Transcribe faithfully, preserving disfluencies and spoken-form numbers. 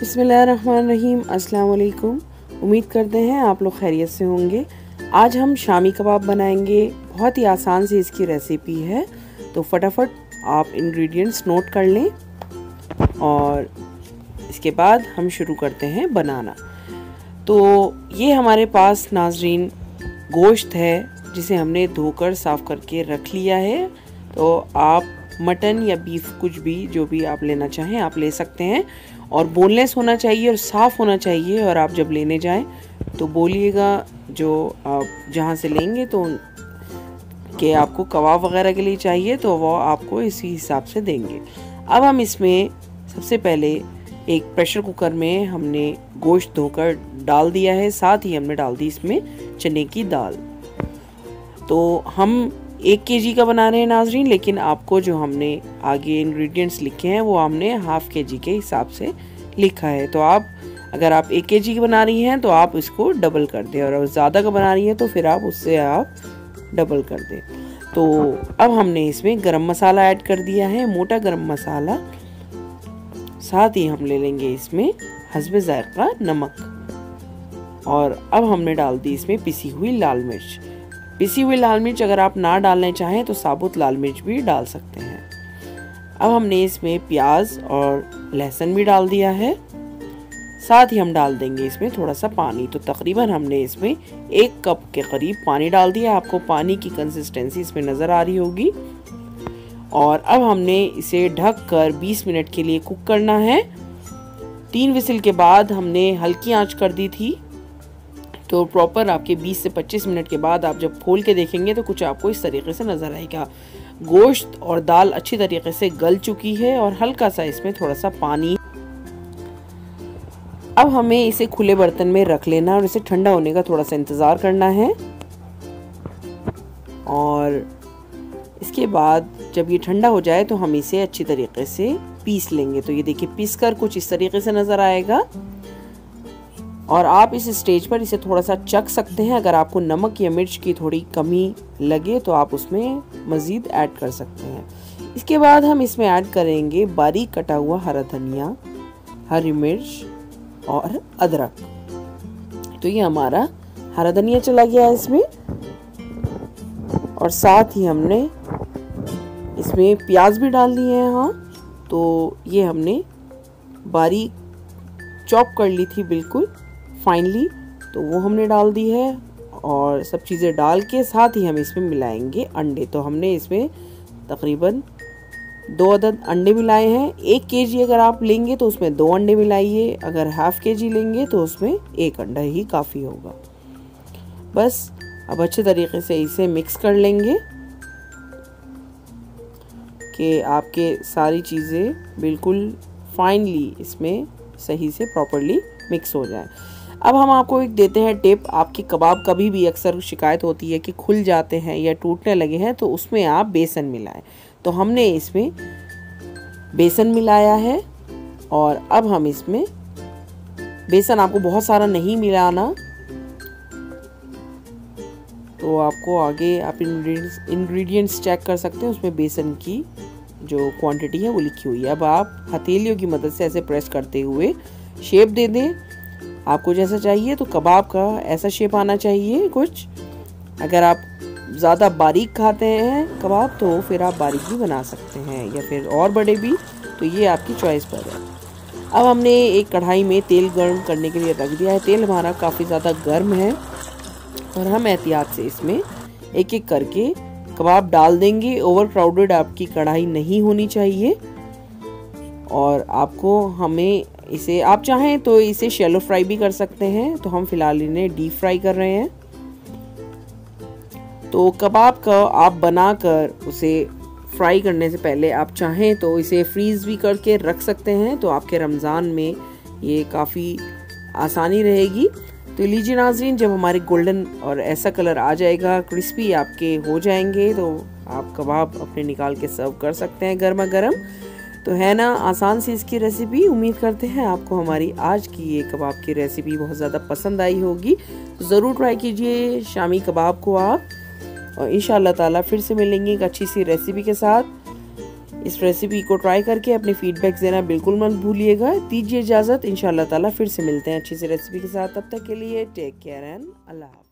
बिस्मिल्लाहिर्रहमानिर्रहीम। अस्सलाम वालेकुम। उम्मीद करते हैं आप लोग खैरियत से होंगे। आज हम शामी कबाब बनाएंगे। बहुत ही आसान से इसकी रेसिपी है, तो फटाफट आप इंग्रेडिएंट्स नोट कर लें और इसके बाद हम शुरू करते हैं बनाना। तो ये हमारे पास नाजरीन गोश्त है जिसे हमने धोकर साफ़ करके रख लिया है। तो आप मटन या बीफ कुछ भी जो भी आप लेना चाहें आप ले सकते हैं, और बोनलेस होना चाहिए और साफ़ होना चाहिए। और आप जब लेने जाएं तो बोलिएगा जो आप जहां से लेंगे तो कि आपको कबाब वगैरह के लिए चाहिए, तो वो आपको इसी हिसाब से देंगे। अब हम इसमें सबसे पहले एक प्रेशर कुकर में हमने गोश्त धोकर डाल दिया है, साथ ही हमने डाल दी इसमें चने की दाल। तो हम एक केजी का बना रहे हैं नाजरीन, लेकिन आपको जो हमने आगे इंग्रेडिएंट्स लिखे हैं वो हमने हाफ़ केजी के हिसाब से लिखा है। तो आप अगर आप एक केजी की बना रही हैं तो आप इसको डबल कर दें, और ज़्यादा का बना रही हैं तो फिर आप उससे आप डबल कर दें। तो अब हमने इसमें गरम मसाला ऐड कर दिया है, मोटा गरम मसाला। साथ ही हम ले लेंगे इसमें हस्ब जायका नमक, और अब हमने डाल दी इसमें पिसी हुई लाल मिर्च। पिसी हुई लाल मिर्च अगर आप ना डालना चाहें तो साबुत लाल मिर्च भी डाल सकते हैं। अब हमने इसमें प्याज और लहसुन भी डाल दिया है, साथ ही हम डाल देंगे इसमें थोड़ा सा पानी। तो तकरीबन हमने इसमें एक कप के करीब पानी डाल दिया। आपको पानी की कंसिस्टेंसी इसमें नज़र आ रही होगी। और अब हमने इसे ढक कर बीस मिनट के लिए कुक करना है। तीन विसिल के बाद हमने हल्की आंच कर दी थी, तो प्रॉपर आपके बीस से पच्चीस मिनट के बाद आप जब खोल के देखेंगे तो कुछ आपको इस तरीके से नज़र आएगा। गोश्त और दाल अच्छी तरीके से गल चुकी है और हल्का सा इसमें थोड़ा सा पानी। अब हमें इसे खुले बर्तन में रख लेना और इसे ठंडा होने का थोड़ा सा इंतज़ार करना है। और इसके बाद जब ये ठंडा हो जाए तो हम इसे अच्छी तरीके से पीस लेंगे। तो ये देखिए, पीस कर कुछ इस तरीके से नज़र आएगा। और आप इस स्टेज पर इसे थोड़ा सा चख सकते हैं। अगर आपको नमक या मिर्च की थोड़ी कमी लगे तो आप उसमें मज़ीद ऐड कर सकते हैं। इसके बाद हम इसमें ऐड करेंगे बारीक कटा हुआ हरा धनिया, हरी मिर्च और अदरक। तो ये हमारा हरा धनिया चला गया है इसमें, और साथ ही हमने इसमें प्याज भी डाल दिए हैं। हाँ, तो ये हमने बारीक चॉप कर ली थी बिल्कुल फाइनली, तो वो हमने डाल दी है। और सब चीज़ें डाल के साथ ही हम इसमें मिलाएंगे अंडे। तो हमने इसमें तकरीबन दो अदद अंडे मिलाए हैं। एक केजी अगर आप लेंगे तो उसमें दो अंडे मिलाइए, अगर हाफ़ केजी लेंगे तो उसमें एक अंडा ही काफ़ी होगा। बस अब अच्छे तरीके से इसे मिक्स कर लेंगे कि आपके सारी चीज़ें बिल्कुल फाइनली इसमें सही से प्रॉपर्ली मिक्स हो जाए। अब हम आपको एक देते हैं टिप। आपके कबाब कभी भी अक्सर शिकायत होती है कि खुल जाते हैं या टूटने लगे हैं, तो उसमें आप बेसन मिलाएं। तो हमने इसमें बेसन मिलाया है, और अब हम इसमें बेसन आपको बहुत सारा नहीं मिलाना। तो आपको आगे आप इंग्रेडिएंट्स इंग्रेडिएंट्स चेक कर सकते हैं, उसमें बेसन की जो क्वांटिटी है वो लिखी हुई है। अब आप हथेलियों की मदद से ऐसे प्रेस करते हुए शेप दे दें। आपको जैसा चाहिए, तो कबाब का ऐसा शेप आना चाहिए कुछ। अगर आप ज़्यादा बारीक खाते हैं कबाब तो फिर आप बारीक भी बना सकते हैं, या फिर और बड़े भी, तो ये आपकी चॉइस पर है। अब हमने एक कढ़ाई में तेल गर्म करने के लिए रख दिया है। तेल हमारा काफ़ी ज़्यादा गर्म है, और हम एहतियात से इसमें एक एक करके कबाब डाल देंगे। ओवर क्राउडेड आपकी कढ़ाई नहीं होनी चाहिए, और आपको हमें इसे आप चाहें तो इसे शैलो फ्राई भी कर सकते हैं। तो हम फिलहाल इन्हें डीप फ्राई कर रहे हैं। तो कबाब का आप बनाकर उसे फ्राई करने से पहले आप चाहें तो इसे फ्रीज़ भी करके रख सकते हैं, तो आपके रमज़ान में ये काफ़ी आसानी रहेगी। तो लीजिए नाजरीन, जब हमारे गोल्डन और ऐसा कलर आ जाएगा, क्रिस्पी आपके हो जाएंगे, तो आप कबाब अपने निकाल के सर्व कर सकते हैं गर्मा गर्म। तो है ना आसान सी इसकी रेसिपी। उम्मीद करते हैं आपको हमारी आज की ये कबाब की रेसिपी बहुत ज़्यादा पसंद आई होगी। तो ज़रूर ट्राई कीजिए शामी कबाब को आप, और इंशाअल्लाह ताला फिर से मिलेंगे एक अच्छी सी रेसिपी के साथ। इस रेसिपी को ट्राई करके अपने फीडबैक देना बिल्कुल मत भूलिएगा। दीजिए इजाज़त, इंशाल्लाह ताला फिर से मिलते हैं अच्छी सी रेसिपी के साथ। तब तक के लिए टेक केयर एंड अल्लाह हाफ़िज़।